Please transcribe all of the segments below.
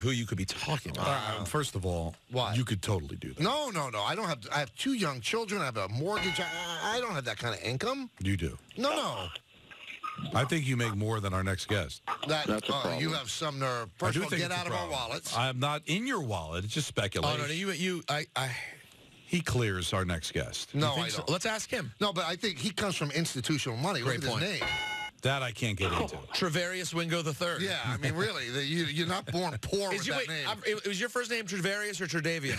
who you could be talking about. First of all, you could totally do that. No, no, no. I don't have. I have two young children. I have a mortgage. I don't have that kind of income. You do. No, no. I think you make more than our next guest. That's you have some nerve. First of all, get out of our wallets. I'm not in your wallet. It's just speculation. Oh, no, no, he clears our next guest. No, I don't. So? Let's ask him. No, but I think he comes from institutional money. Great Look at his name. That I can't get into. Trevarius Wingo the Third. Yeah, I mean, really, you're not born poor with that name. It was your first name, Trevarius or Tredavion?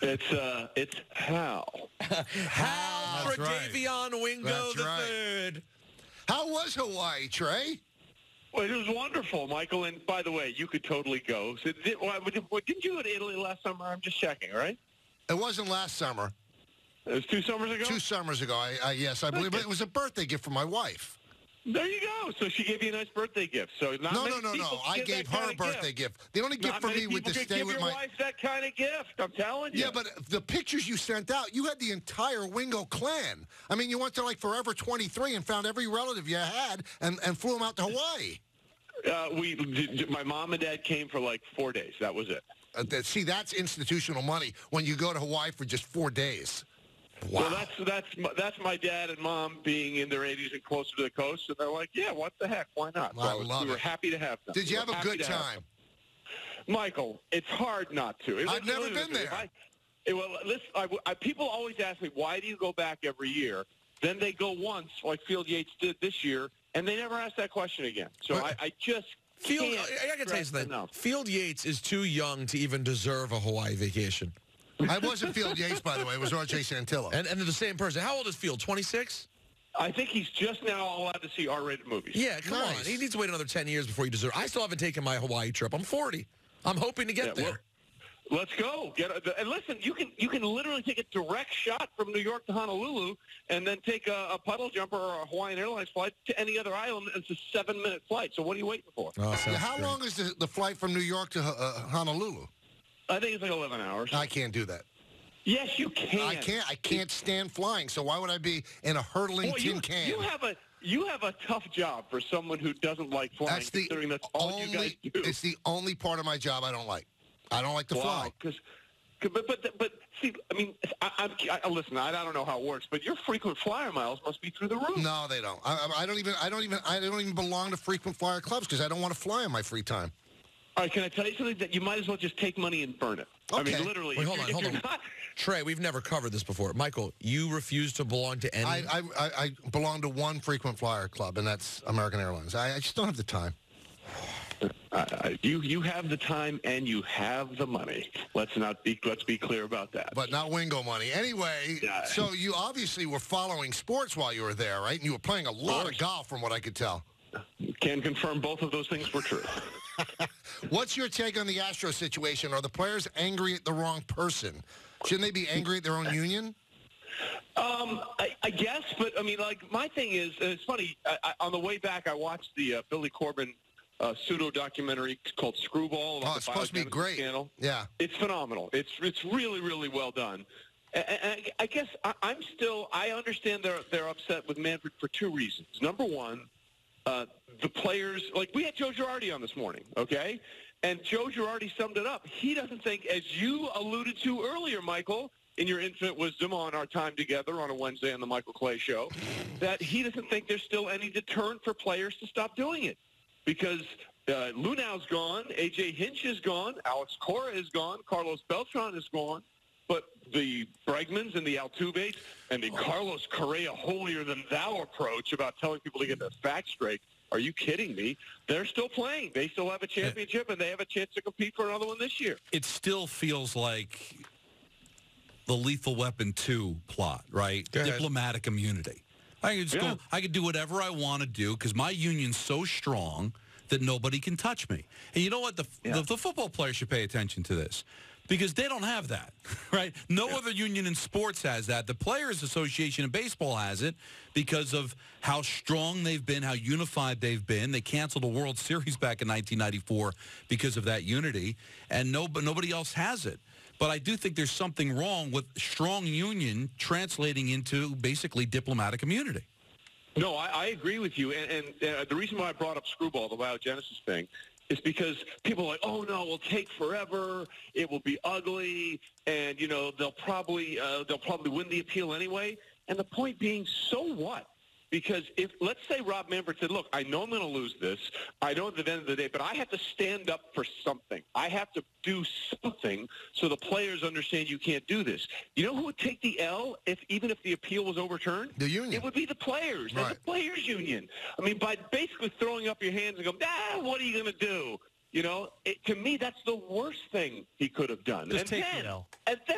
It's Hal. Hal Tredavion Wingo the Third. How was Hawaii, Trey? Well, it was wonderful, Michael. And by the way, you could totally go. So, didn't you go to Italy last summer? I'm just checking, right? It wasn't last summer. It was 2 summers ago? 2 summers ago, yes, I believe. But it was a birthday gift from my wife. There you go. So she gave you a nice birthday gift. So not no. I gave her a birthday gift. The only gift for me was to stay with my... Not many people give your wife that kind of gift, I'm telling you. Yeah, but the pictures you sent out, you had the entire Wingo clan. I mean, you went to, like, Forever 23 and found every relative you had and flew them out to Hawaii. My mom and dad came for, like, 4 days. That was it. See, that's institutional money when you go to Hawaii for just 4 days. Wow. Well, that's my dad and mom being in their 80s and closer to the coast, and they're like, yeah, what the heck, why not? Well, we were happy to have them. Did you have a good time? Michael, it's hard not to. I've never been there. People always ask me, why do you go back every year? Then they go once, like Field Yates did this year, and they never ask that question again. So I just... I can tell you something. Field Yates is too young to even deserve a Hawaii vacation. I wasn't Field Yates, by the way. It was R.J. Santillo. And they're the same person. How old is Field, 26? I think he's just now allowed to see R-rated movies. Yeah, come on. He needs to wait another 10 years before he deserves it. I still haven't taken my Hawaii trip. I'm 40. I'm hoping to get there. Well, let's go. And listen, you can literally take a direct shot from New York to Honolulu and then take a puddle jumper or a Hawaiian Airlines flight to any other island. It's a 7-minute flight. So what are you waiting for? Oh, how long is the flight from New York to Honolulu? I think it's like 11 hours. I can't do that. Yes, you can. I can't stand flying, so why would I be in a hurtling tin can? You have a tough job for someone who doesn't like flying, considering that's all you guys do. It's the only part of my job I don't like. I don't like to fly. But see, I mean, listen, I don't know how it works, but your frequent flyer miles must be through the roof. No, they don't. I don't even belong to frequent flyer clubs because I don't want to fly in my free time. All right, can I tell you something? That you might as well just take money and burn it. Okay. I mean, literally. Wait, hold on. Trey, we've never covered this before. Michael, you refuse to belong to any... I belong to one frequent flyer club, and that's American Airlines. I just don't have the time. You have the time, and you have the money. Let's be clear about that. But not Wingo money. Anyway, so you obviously were following sports while you were there, right? And you were playing a lot of golf, from what I could tell. Can confirm both of those things were true. What's your take on the Astros situation? Are the players angry at the wrong person? Shouldn't they be angry at their own union? I guess, but, I mean, like, my thing is, it's funny, on the way back, I watched the Billy Corben pseudo-documentary called Screwball. Oh, it's supposed to be great. Channel. Yeah. It's phenomenal. It's really, really well done. And I guess I understand they're upset with Manfred for 2 reasons. Number one, the players, like, we had Joe Girardi on this morning, okay? And Joe Girardi summed it up. He doesn't think, as you alluded to earlier, Michael, in your infinite wisdom on our time together on a Wednesday on the Michael Clay Show, that he doesn't think there's still any deterrent for players to stop doing it. Because Luhnow's gone, A.J. Hinch is gone, Alex Cora is gone, Carlos Beltran is gone. But the Bregmans and the Altuves and the Carlos Correa holier-than-thou approach about telling people to get their facts straight, are you kidding me? They're still playing. They still have a championship, and they have a chance to compete for another one this year. It still feels like the Lethal Weapon 2 plot, right? Diplomatic immunity. I can just go, I can do whatever I want to do because my union's so strong that nobody can touch me. And you know what? The football players should pay attention to this. Because they don't have that, right? No other union in sports has that. The Players Association in baseball has it because of how strong they've been, how unified they've been. They canceled the World Series back in 1994 because of that unity, and nobody else has it. But I do think there's something wrong with strong union translating into basically diplomatic immunity. No, I agree with you, and the reason why I brought up Screwball, the Biogenesis thing, is because people are like, oh, no, it will take forever. It will be ugly. And, you know, they'll probably win the appeal anyway. And the point being, so what? Because if, let's say Rob Manfred said, look, I know I'm going to lose this. I know at the end of the day, but I have to stand up for something. I have to do something so the players understand you can't do this. You know who would take the L even if the appeal was overturned? The union. It would be the players. Right. The players union. I mean, by basically throwing up your hands and going, what are you going to do? You know, to me, that's the worst thing he could have done. And then,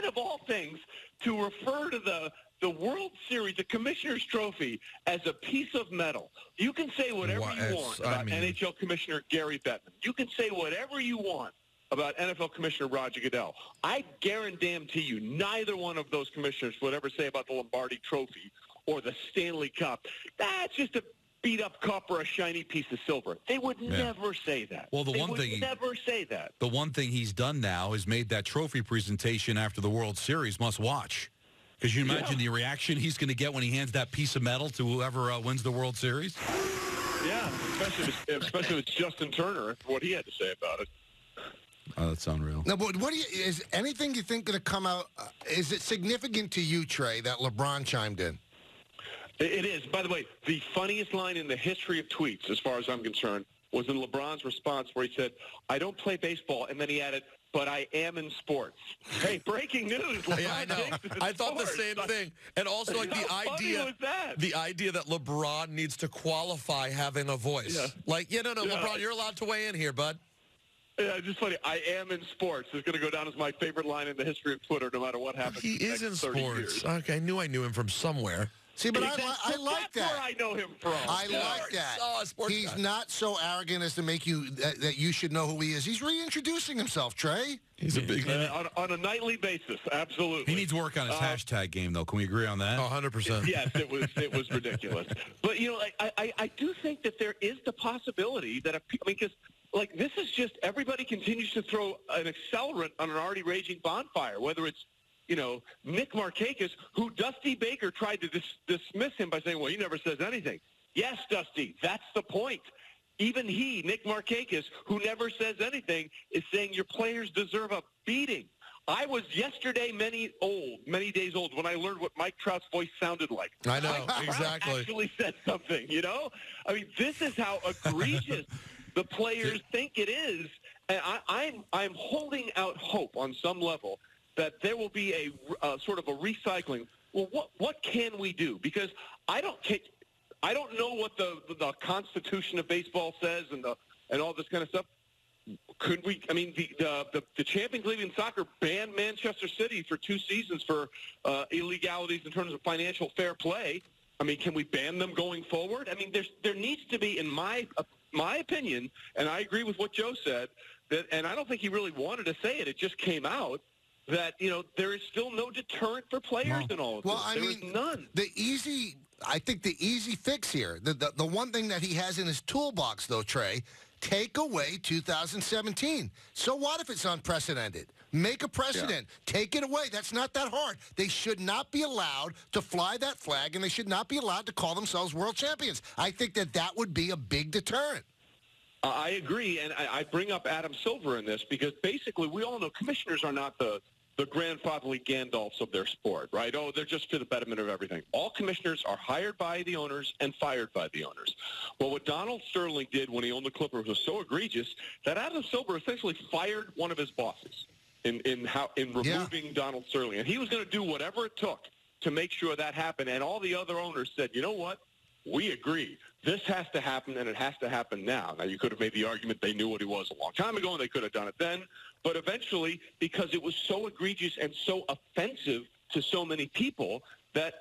of all things, to refer to the World Series, the Commissioner's Trophy, as a piece of metal. You can say whatever you want about NHL Commissioner Gary Bettman. You can say whatever you want about NFL Commissioner Roger Goodell. I guarantee you neither one of those commissioners would ever say about the Lombardi Trophy or the Stanley Cup, that's just a beat-up cup or a shiny piece of silver. They would never say that. Well, The one thing he's done now is made that trophy presentation after the World Series must watch. Because you imagine the reaction he's going to get when he hands that piece of metal to whoever wins the World Series? Yeah, especially with Justin Turner, what he had to say about it. Oh, that's unreal. Now, but is anything you think going to come out, is it significant to you, Trey, that LeBron chimed in? It is. By the way, the funniest line in the history of tweets, as far as I'm concerned, was in LeBron's response where he said, I don't play baseball, and then he added, but I am in sports. Hey, breaking news. LeBron I know. I thought the same thing. And also, like, the idea that LeBron needs to qualify having a voice. Yeah. Like, LeBron, you're allowed to weigh in here, bud. Yeah, just funny. I am in sports. It's going to go down as my favorite line in the history of Twitter, no matter what happens. He is in sports. Years. Okay, I knew him from somewhere. See, but I like that. That's where I know him from. I like that. He's not so arrogant as to make you that you should know who he is. He's reintroducing himself, Trey. He's a big on a nightly basis, absolutely. He needs work on his hashtag game, though. Can we agree on that? 100%. Yes, it was ridiculous. But I do think that there is the possibility that this is just everybody continues to throw an accelerant on an already raging bonfire, whether it's. You know, Nick Markakis, who Dusty Baker tried to dismiss him by saying, well, he never says anything. Yes, Dusty, that's the point. Even he, Nick Markakis, who never says anything, is saying your players deserve a beating. I was yesterday many days old, when I learned what Mike Trout's voice sounded like. I know, exactly. Trout actually said something, I mean, this is how egregious the players think it is. And I'm holding out hope on some level that there will be a sort of a recycling. Well, what can we do? Because I don't know what the Constitution of baseball says and all this kind of stuff. Could we? I mean, the Champions League in soccer banned Manchester City for 2 seasons for illegalities in terms of financial fair play. I mean, can we ban them going forward? I mean, there needs to be, in my opinion, and I agree with what Joe said, that, and I don't think he really wanted to say it. It just came out. That, there is still no deterrent for players in all of this. Well, I mean, none. I think the easy fix here, the one thing that he has in his toolbox, though, Trey, take away 2017. So what if it's unprecedented? Make a precedent. Yeah. Take it away. That's not that hard. They should not be allowed to fly that flag, and they should not be allowed to call themselves world champions. I think that would be a big deterrent. I agree, and I bring up Adam Silver in this because basically we all know commissioners are not the grandfatherly Gandalfs of their sport, right? Oh, they're just for the betterment of everything. All commissioners are hired by the owners and fired by the owners. Well, what Donald Sterling did when he owned the Clippers was so egregious that Adam Silver essentially fired one of his bosses in removing Donald Sterling. And he was going to do whatever it took to make sure that happened, and all the other owners said, you know what? We agree. This has to happen, and it has to happen now. Now, you could have made the argument they knew what he was a long time ago, and they could have done it then. But eventually, because it was so egregious and so offensive to so many people, that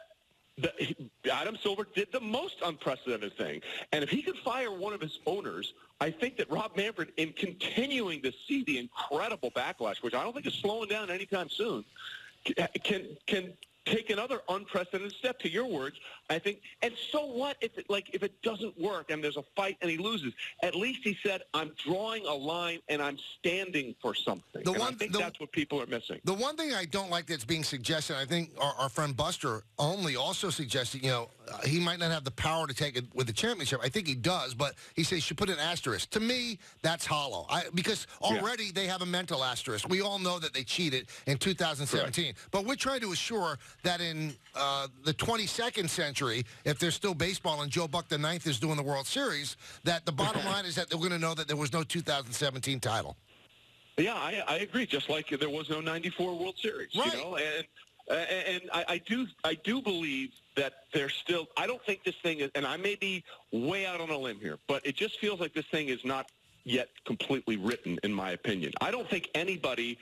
Adam Silver did the most unprecedented thing. And if he could fire one of his owners, I think that Rob Manfred, in continuing to see the incredible backlash, which I don't think is slowing down anytime soon, can take another unprecedented step, to your words, I think, and so what if it doesn't work and there's a fight and he loses? At least he said, I'm drawing a line and I'm standing for something. That's what people are missing. The one thing I don't like that's being suggested, I think our friend Buster only also suggested, he might not have the power to take it with the championship. I think he does, but he says you should put an asterisk. To me, that's hollow. Because already they have a mental asterisk. We all know that they cheated in 2017. Correct. But we're trying to assure that in the 22nd century, if there's still baseball and Joe Buck the Ninth is doing the World Series, that the bottom line is that they're going to know that there was no 2017 title. Yeah, I agree. Just like there was no 94 World Series, right. And I do believe that there's still. I don't think this thing is, and I may be way out on a limb here, but it just feels like this thing is not yet completely written, in my opinion. I don't think anybody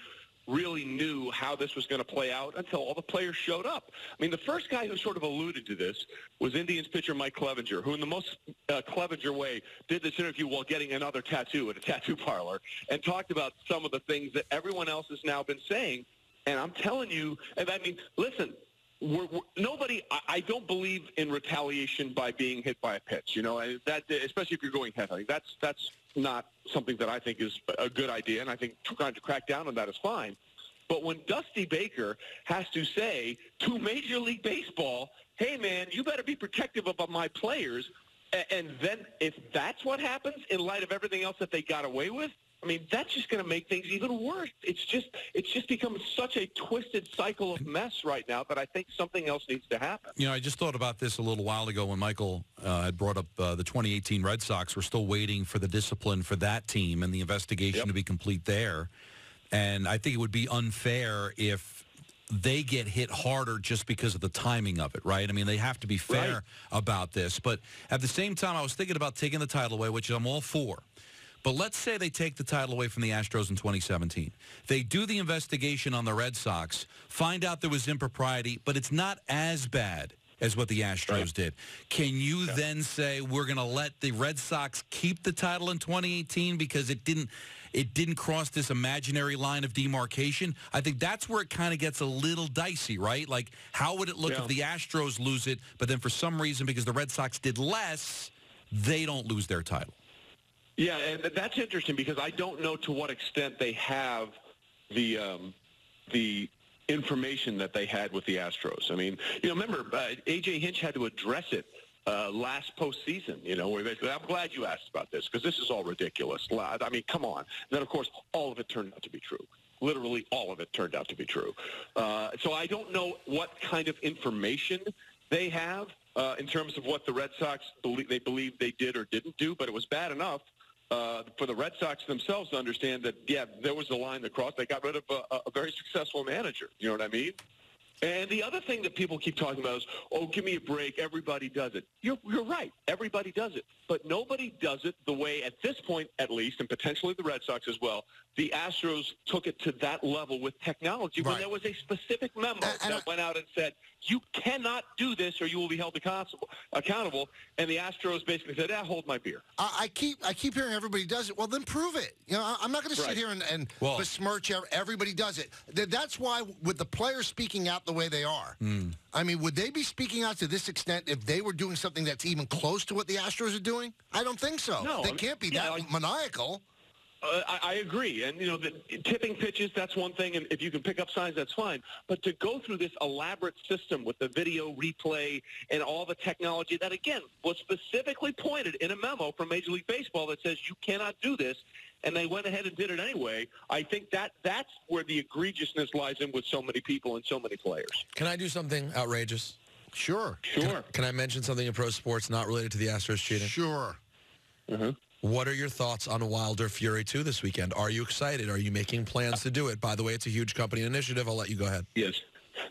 really knew how this was going to play out until all the players showed up. I mean, the first guy who sort of alluded to this was Indians pitcher Mike Clevenger, who in the most Clevenger way did this interview while getting another tattoo at a tattoo parlor and talked about some of the things that everyone else has now been saying. And I'm telling you, and I mean, listen, nobody, I don't believe in retaliation by being hit by a pitch, that, especially if you're going head hunting. That's not something that I think is a good idea, and I think trying to crack down on that is fine. But when Dusty Baker has to say to Major League Baseball, hey, man, you better be protective of my players, and then if that's what happens in light of everything else that they got away with, I mean, that's just going to make things even worse. It's just become such a twisted cycle of mess right now that I think something else needs to happen. I just thought about this a little while ago when Michael had brought up the 2018 Red Sox. We're still waiting for the discipline for that team and the investigation to be complete there. And I think it would be unfair if they get hit harder just because of the timing of it, right? I mean, they have to be fair about this. But at the same time, I was thinking about taking the title away, which I'm all for. But let's say they take the title away from the Astros in 2017. They do the investigation on the Red Sox, find out there was impropriety, but it's not as bad as what the Astros did. Can you then say we're going to let the Red Sox keep the title in 2018 because it didn't cross this imaginary line of demarcation? I think that's where it kind of gets a little dicey, right? Like, how would it look if the Astros lose it, but then for some reason, because the Red Sox did less, they don't lose their title? Yeah, and that's interesting because I don't know to what extent they have the information that they had with the Astros. I mean, remember, A.J. Hinch had to address it last postseason, where they said, I'm glad you asked about this because this is all ridiculous. I mean, come on. And then, of course, all of it turned out to be true. Literally all of it turned out to be true. So I don't know what kind of information they have in terms of what the Red Sox believe they did or didn't do, but it was bad enough for the Red Sox themselves to understand that, there was a line that crossed. They got rid of a very successful manager. You know what I mean? And the other thing that people keep talking about is, give me a break. Everybody does it. You're right. Everybody does it. But nobody does it the way, at this point at least, and potentially the Red Sox as well, the Astros took it to that level with technology when there was a specific memo that went out and said, you cannot do this or you will be held accountable. And the Astros basically said, hold my beer. I keep hearing everybody does it. Well, then prove it. I'm not going to sit here and besmirch everybody does it. That's why with the players speaking out the way they are, I mean, would they be speaking out to this extent if they were doing something that's even close to what the Astros are doing? I don't think so. No, they can't be that maniacal. I agree, and the tipping pitches, that's one thing, and if you can pick up signs, that's fine. But to go through this elaborate system with the video replay and all the technology that, again, was specifically pointed in a memo from Major League Baseball that says you cannot do this, and they went ahead and did it anyway, I think that's where the egregiousness lies in with so many people and so many players. Can I do something outrageous? Sure. Can I mention something in pro sports not related to the Astros cheating? Sure. Mm-hmm. What are your thoughts on Wilder Fury 2 this weekend? Are you excited? Are you making plans to do it? By the way, it's a huge company initiative. I'll let you go ahead. Yes.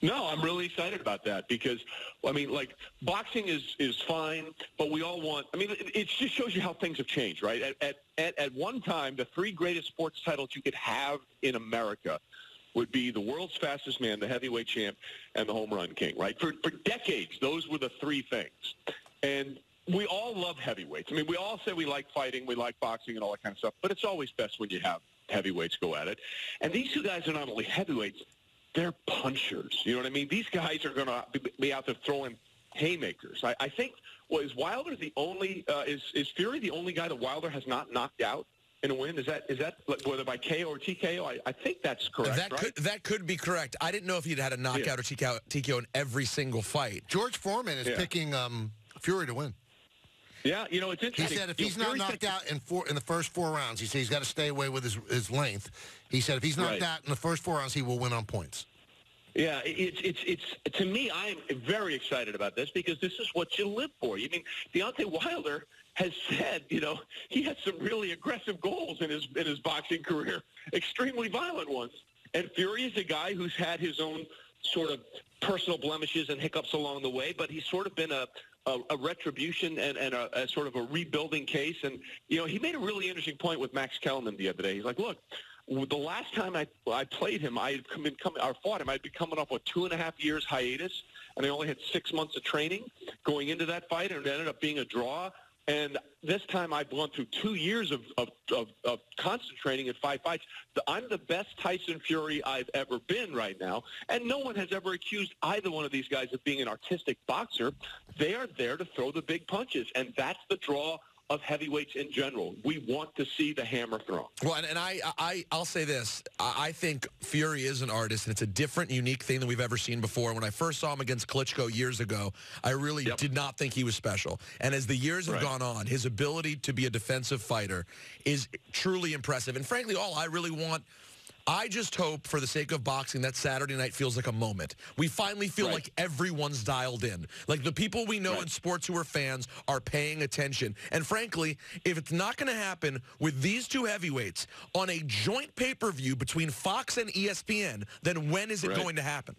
No, I'm really excited about that because, I mean, like, boxing is fine, but we all want – I mean, it just shows you how things have changed, right? At one time, the three greatest sports titles you could have in America would be the world's fastest man, the heavyweight champ, and the home run king, right? For decades, those were the three things. And – we all love heavyweights. I mean, we all say we like fighting, we like boxing and all that kind of stuff, but it's always best when you have heavyweights go at it. And these two guys are not only heavyweights, they're punchers. You know what I mean? These guys are going to be out there throwing haymakers. I think, well, is Wilder the only is Fury the only guy that Wilder has not knocked out in a win? Is that whether by KO or TKO? I think that's correct. That could be correct. I didn't know if he'd had a knockout or TKO in every single fight. George Foreman is picking Fury to win. Yeah, you know, it's interesting. He said if he's not knocked out in the first four rounds, he said he's got to stay away with his length. He said if he's knocked out in the first four rounds, he will win on points. Yeah, it's to me, I am very excited about this because this is what you live for. I mean, Deontay Wilder has said, you know, he had some really aggressive goals in his boxing career, extremely violent ones. And Fury is a guy who's had his own sort of personal blemishes and hiccups along the way, but he's sort of been a retribution and a sort of a rebuilding case. And, you know, he made a really interesting point with Max Kellerman the other day. He's like, look, the last time I played him, I had fought him, I'd been coming off a 2.5 years hiatus, and I only had 6 months of training going into that fight, and it ended up being a draw. And this time I've gone through 2 years of constant training at 5 fights. I'm the best Tyson Fury I've ever been right now. And no one has ever accused either one of these guys of being an artistic boxer. They are there to throw the big punches. And that's the draw of heavyweights in general. We want to see the hammer thrown. Well, and I'll say this. I think Fury is an artist, and it's a different, unique thing than we've ever seen before. When I first saw him against Klitschko years ago, I really did not think he was special. And as the years have gone on, his ability to be a defensive fighter is truly impressive. And frankly, all I really want, I just hope, for the sake of boxing, that Saturday night feels like a moment. We finally feel like everyone's dialed in. Like the people we know in sports who are fans are paying attention. And frankly, if it's not going to happen with these two heavyweights on a joint pay-per-view between Fox and ESPN, then when is it going to happen?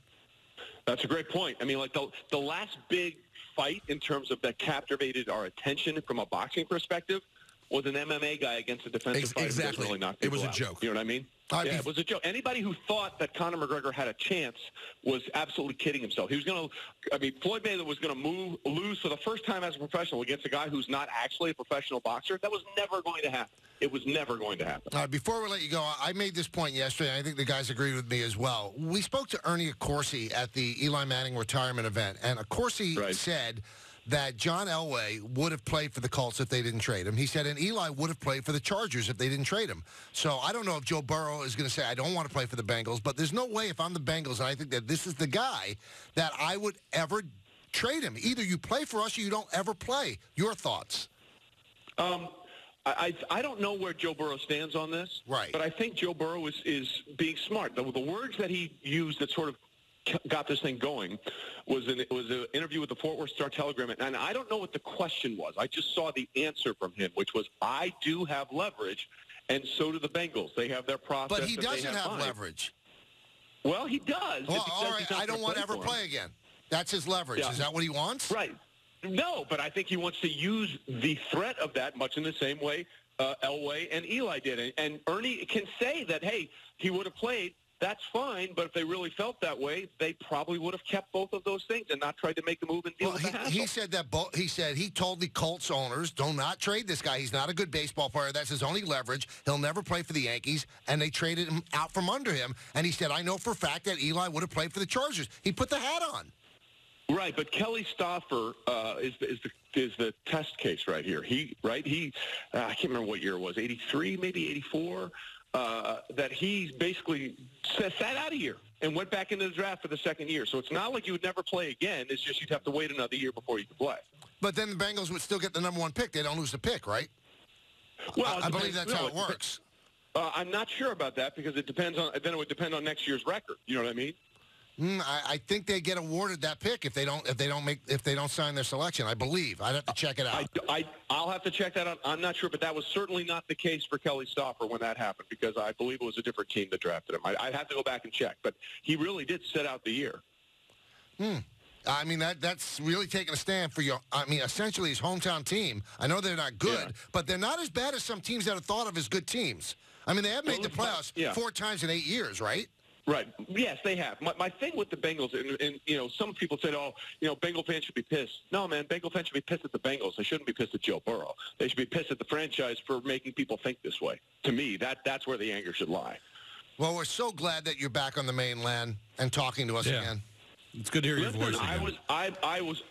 That's a great point. I mean, like the last big fight in terms of that captivated our attention from a boxing perspective was an MMA guy against a defensive fighter. Exactly. Really knocked people out. It was a joke. You know what I mean? Yeah, it was a joke. Anybody who thought that Conor McGregor had a chance was absolutely kidding himself. He was going to, I mean, Floyd Mayweather was going to lose for the first time as a professional against a guy who's not actually a professional boxer. That was never going to happen. It was never going to happen. Before we let you go, I made this point yesterday, and I think the guys agreed with me as well. We spoke to Ernie Accorsi at the Eli Manning retirement event, and Accorsi said that John Elway would have played for the Colts if they didn't trade him. He said, and Eli would have played for the Chargers if they didn't trade him. So I don't know if Joe Burrow is going to say, I don't want to play for the Bengals, but there's no way if I'm the Bengals, and I think that this is the guy, that I would ever trade him. Either you play for us or you don't ever play. Your thoughts? I don't know where Joe Burrow stands on this, but I think Joe Burrow is being smart. The words that he used that sort of got this thing going was an interview with the Fort Worth Star-Telegram, and I don't know what the question was. I just saw the answer from him, which was, I do have leverage, and so do the Bengals. They have their process. But he doesn't have leverage. Well, he does. Well, all right, I don't want to ever play again. That's his leverage. Yeah. Is that what he wants? Right. No, but I think he wants to use the threat of that much in the same way Elway and Eli did. And Ernie can say that, hey, he would have played. That's fine, but if they really felt that way, they probably would have kept both of those things and not tried to make a move and deal with the hassle. He said that he told the Colts owners, do not trade this guy. He's not a good baseball player. That's his only leverage. He'll never play for the Yankees, and they traded him out from under him. And he said, I know for a fact that Eli would have played for the Chargers. He put the hat on. Right, but Kelly Stauffer is the test case right here. He I can't remember what year it was, 83, maybe 84. That he basically sat out of here and went back into the draft for the second year. So it's not like you would never play again. It's just you'd have to wait another year before you could play. But then the Bengals would still get the #1 pick. They don't lose the pick, right? Well, I believe that's how it works. I'm not sure about that because it depends on. Then it would depend on next year's record. You know what I mean? I think they get awarded that pick if they don't sign their selection. I believe. I'd have to check it out. I'll have to check that out. I'm not sure, but that was certainly not the case for Kelly Stauffer when that happened because I believe it was a different team that drafted him. I'd have to go back and check, but he really did sit out the year. I mean that's really taking a stand for your. I mean, essentially his hometown team. I know they're not good, but they're not as bad as some teams that are thought of as good teams. I mean, they have made the playoffs 4 times in 8 years, right? Right. Yes, they have. My thing with the Bengals, and you know, some people said, oh, you know, Bengal fans should be pissed. No, man, Bengal fans should be pissed at the Bengals. They shouldn't be pissed at Joe Burrow. They should be pissed at the franchise for making people think this way. To me, that's where the anger should lie. Well, we're so glad that you're back on the mainland and talking to us again. It's good to hear your voice again. I was.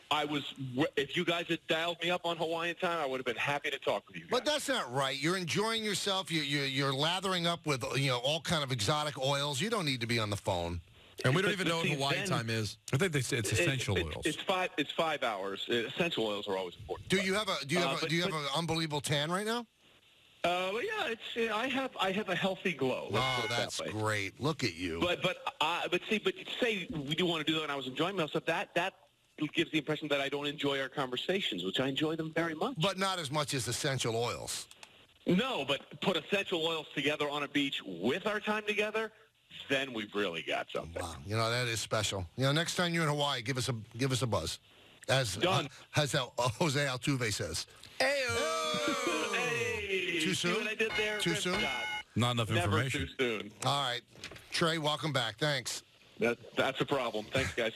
If you guys had dialed me up on Hawaiian time, I would have been happy to talk with you guys. But that's not right. You're enjoying yourself. You're lathering up with all kind of exotic oils. You don't need to be on the phone. And we don't even know what Hawaiian time is. I think they say it's essential oils. It's 5 hours. Essential oils are always important. Do you have an unbelievable tan right now? I have a healthy glow. Oh, that's great. Look at you. But say we do want to do that, and I was enjoying myself. That gives the impression that I don't enjoy our conversations, which I enjoy them very much. But not as much as essential oils. No, but put essential oils together on a beach with our time together, then we've really got something. Wow, that is special. Next time you're in Hawaii, give us a buzz. As Jose Altuve says. Hey-oh! Too soon? See what I did there? Too soon? Not enough information. Never too soon. All right. Trey, welcome back. Thanks. That's a problem. Thanks, guys.